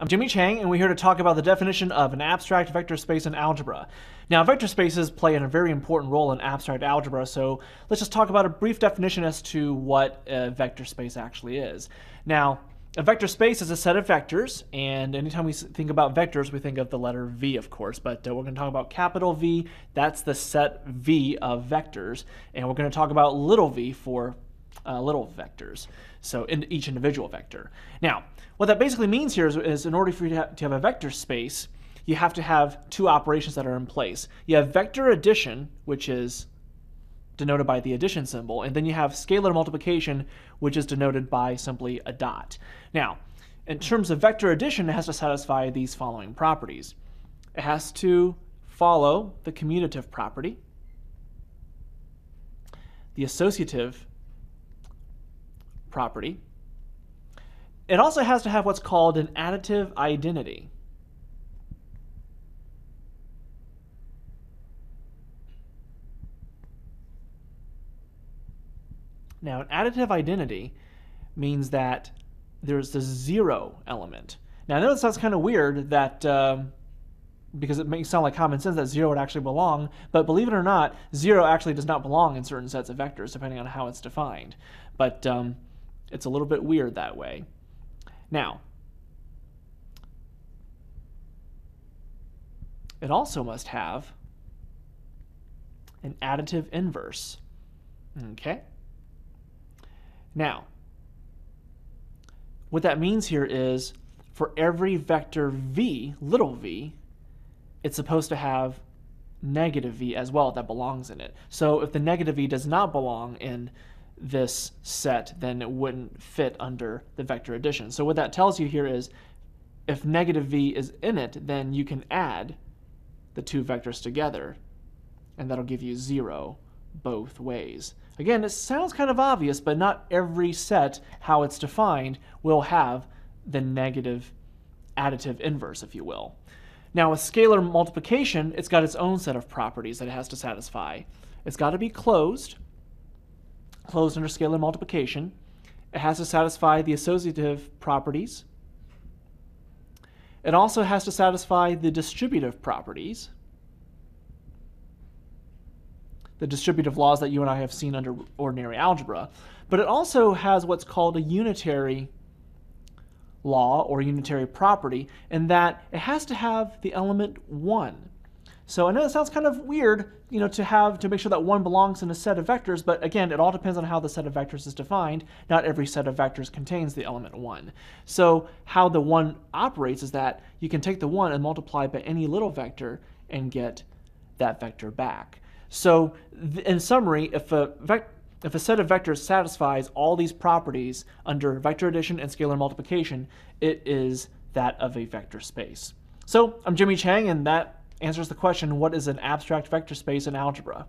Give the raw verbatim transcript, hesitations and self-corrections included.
I'm Jimmy Chang, and we're here to talk about the definition of an abstract vector space in algebra. Now, vector spaces play a very important role in abstract algebra, so let's just talk about a brief definition as to what a vector space actually is. Now, a vector space is a set of vectors, and anytime we think about vectors, we think of the letter V, of course, but uh, we're going to talk about capital V, that's the set V of vectors, and we're going to talk about little v for Uh, little vectors, so in each individual vector. Now, what that basically means here is, is in order for you to have, to have a vector space, you have to have two operations that are in place. You have vector addition, which is denoted by the addition symbol, and then you have scalar multiplication, which is denoted by simply a dot. Now, in terms of vector addition, it has to satisfy these following properties. It has to follow the commutative property, the associative property. It also has to have what's called an additive identity. Now, an additive identity means that there's the zero element. Now, I know it sounds kind of weird that um, because it may sound like common sense that zero would actually belong, but believe it or not, zero actually does not belong in certain sets of vectors, depending on how it's defined. But um, it's a little bit weird that way. Now, it also must have an additive inverse. Okay? Now, what that means here is for every vector v, little v, it's supposed to have negative v as well that belongs in it. So if the negative v does not belong in this set, then it wouldn't fit under the vector addition. So what that tells you here is if negative v is in it, then you can add the two vectors together, and that'll give you zero both ways. Again, it sounds kind of obvious, but not every set, how it's defined, will have the negative additive inverse, if you will. Now, with scalar multiplication, it's got its own set of properties that it has to satisfy. It's got to be closed, closed under scalar multiplication. It has to satisfy the associative properties. It also has to satisfy the distributive properties, the distributive laws that you and I have seen under ordinary algebra. But it also has what's called a unitary law or unitary property, in that it has to have the element one. So I know it sounds kind of weird, you know, to have to make sure that one belongs in a set of vectors, but again, it all depends on how the set of vectors is defined. Not every set of vectors contains the element one. So how the one operates is that you can take the one and multiply by any little vector and get that vector back. So in summary, if a vector If a set of vectors satisfies all these properties under vector addition and scalar multiplication, it is that of a vector space. So I'm Jimmy Chang, and that answers the question, what is an abstract vector space in algebra?